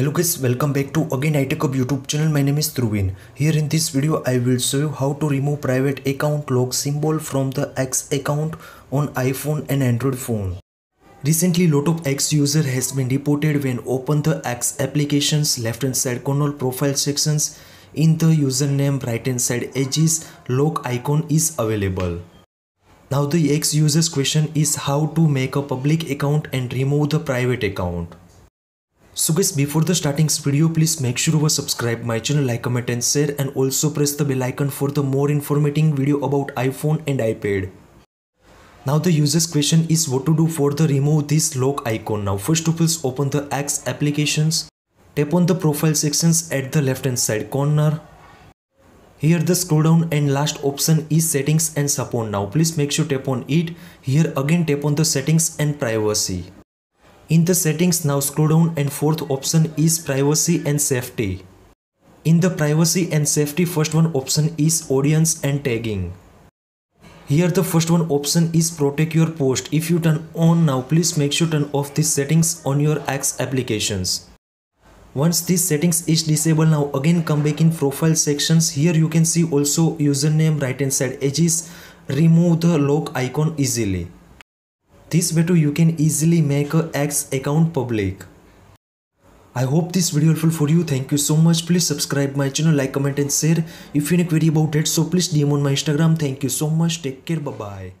Hello guys, welcome back to again iTechHub YouTube channel. My name is Truvin. Here in this video I will show you how to remove private account lock symbol from the X account on iPhone and Android phone. Recently lot of X user has been reported when open the X applications left hand side corner profile sections in the username right hand side edges lock icon is available. Now the X user's question is how to make a public account and remove the private account. So guys, before the starting video, please make sure you subscribe my channel, like, comment and share, and also press the bell icon for the more informative video about iPhone and iPad. Now the user's question is what to do for the remove this lock icon. Now first of all, open the X applications, tap on the profile sections at the left hand side corner. Here the scroll down and last option is settings and support. Now please make sure tap on it. Here again tap on the settings and privacy. In the settings, now scroll down and fourth option is privacy and safety. In the privacy and safety, first one option is audience and tagging. Here the first one option is protect your post. If you turn on, now please make sure turn off these settings on your X applications. Once these settings is disabled, now again come back in profile sections. Here you can see also username right hand side edges, remove the lock icon easily. This way too you can easily make a X account public. I hope this video helpful for you. Thank you so much. Please subscribe my channel, like, comment and share. If you have any query about it, so please DM on my Instagram. Thank you so much. Take care. Bye bye.